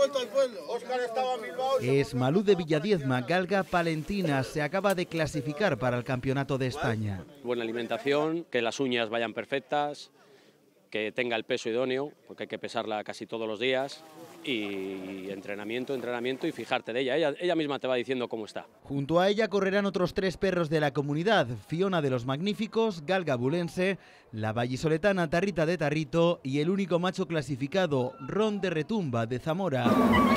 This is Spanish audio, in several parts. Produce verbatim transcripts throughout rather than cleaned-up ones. vuelta al pueblo. Óscar estaba en Bilbao. Es Malú de Villadiezma, galga palentina, se acaba de clasificar para el Campeonato de España. Buena alimentación, que las uñas vayan perfectas, que tenga el peso idóneo, porque hay que pesarla casi todos los días, y entrenamiento, entrenamiento y fijarte de ella. ella. Ella misma te va diciendo cómo está. Junto a ella correrán otros tres perros de la comunidad, Fiona de los Magníficos, galga bulense, la vallisoletana Tarrita de Tarrito y el único macho clasificado, Ron de Retumba de Zamora.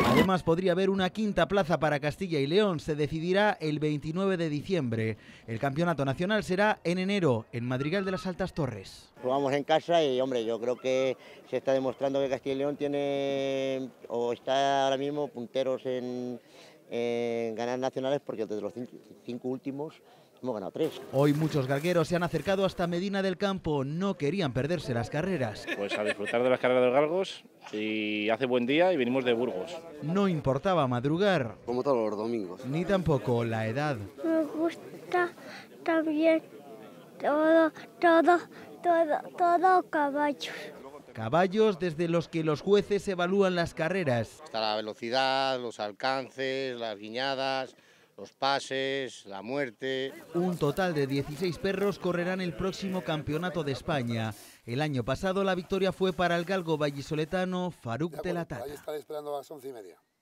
Además podría haber una quinta plaza para Castilla y León, se decidirá el veintinueve de diciembre. El campeonato nacional será en enero, en Madrigal de las Altas Torres. Jugamos en casa y, hombre, yo creo que se está demostrando que Castilla y León tiene o está ahora mismo punteros en, en ganar nacionales, porque desde los cinco, cinco últimos hemos ganado tres. Hoy muchos galgueros se han acercado hasta Medina del Campo, no querían perderse las carreras. Pues a disfrutar de las carreras de los galgos, y hace buen día y venimos de Burgos. No importaba madrugar. Como todos los domingos. Ni tampoco la edad. Me gusta también todo, todo, todo, todo caballo. Caballos desde los que los jueces evalúan las carreras. Está la velocidad, los alcances, las guiñadas, los pases, la muerte. Un total de dieciséis perros correrán el próximo Campeonato de España. El año pasado la victoria fue para el galgo vallisoletano Faruk de la Tana. Ahí estaré esperando a las once y media.